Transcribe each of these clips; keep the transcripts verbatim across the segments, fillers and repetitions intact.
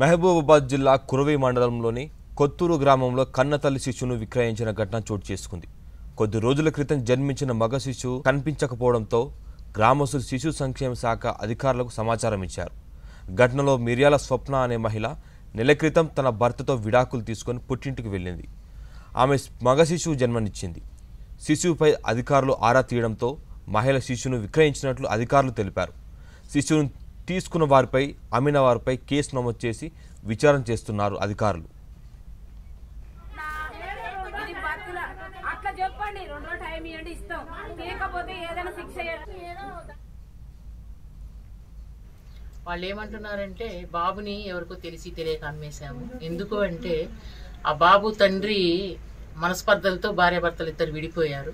మహబూబాబాద్ జిల్లా కురవి మండలంలోని కొత్తూరు గ్రామంలో కన్నతల్లి శిశువును విక్రయించిన ఘటన చోటు చేసుకుంది. కొద్ది రోజుల క్రితం జన్మించిన మగ శిశువు కనిపించకపోవడంతో గ్రామస్తులు శిశు సంక్షేమ శాఖ అధికారులకు సమాచారం ఇచ్చారు. ఘటనలో మిర్యాల స్వప్న అనే మహిళ నెల క్రితం తన భర్తతో విడాకులు తీసుకొని పుట్టింటికి వెళ్ళింది. ఆమె మగ శిశువు జన్మనిచ్చింది. శిశువుపై అధికారులు ఆరా తీయడంతో మహిళ శిశువును విక్రయించినట్లు అధికారులు తెలిపారు. శిశువును తీసుకున్న వారిపై అమిన వారిపై కేసు నమోదు చేసి విచారణ చేస్తున్నారు అధికారులు. వాళ్ళు ఏమంటున్నారంటే బాబుని ఎవరికో తెలిసి తెలియక అమ్మేశాము. ఎందుకు అంటే ఆ బాబు తండ్రి మనస్పర్ధలతో భార్యాభర్తలు ఇద్దరు విడిపోయారు.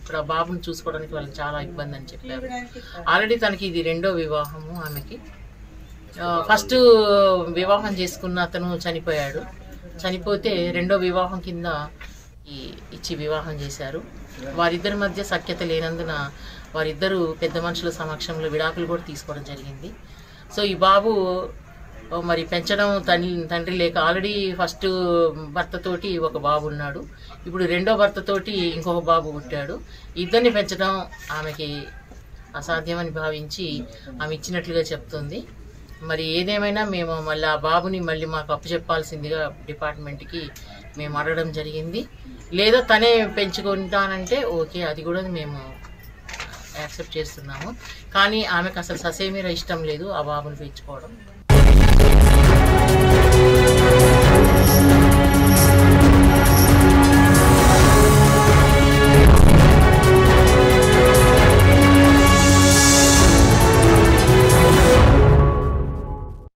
ఇప్పుడు ఆ బాబుని చూసుకోవడానికి వాళ్ళకి చాలా ఇబ్బంది అని చెప్పారు. ఆల్రెడీ తనకి ఇది రెండో వివాహము. ఆమెకి ఫస్ట్ వివాహం చేసుకున్న అతను చనిపోయాడు. చనిపోతే రెండో వివాహం కింద ఇచ్చి వివాహం చేశారు. వారిద్దరి మధ్య సఖ్యత లేనందున వారిద్దరూ పెద్ద మనుషుల సమక్షంలో విడాకులు కూడా తీసుకోవడం జరిగింది. సో ఈ బాబు మరి పెంచడం తండ్రి తండ్రి లేక ఆల్రెడీ ఫస్ట్ భర్తతోటి ఒక బాబు ఉన్నాడు. ఇప్పుడు రెండో భర్తతోటి ఇంకొక బాబు పుట్టాడు. ఇద్దరిని పెంచడం ఆమెకి అసాధ్యమని భావించి ఆమె ఇచ్చినట్లుగా చెప్తుంది. మరి ఏదేమైనా మేము మళ్ళీ ఆ బాబుని మళ్ళీ మాకు అప్పు చెప్పాల్సిందిగా డిపార్ట్మెంట్కి మేము అడగడం జరిగింది. లేదా తనే పెంచుకుంటానంటే ఓకే, అది కూడా మేము యాక్సెప్ట్ చేస్తున్నాము. కానీ ఆమెకు అసలు ససేమీర ఇష్టం లేదు ఆ బాబుని పెంచుకోవడం.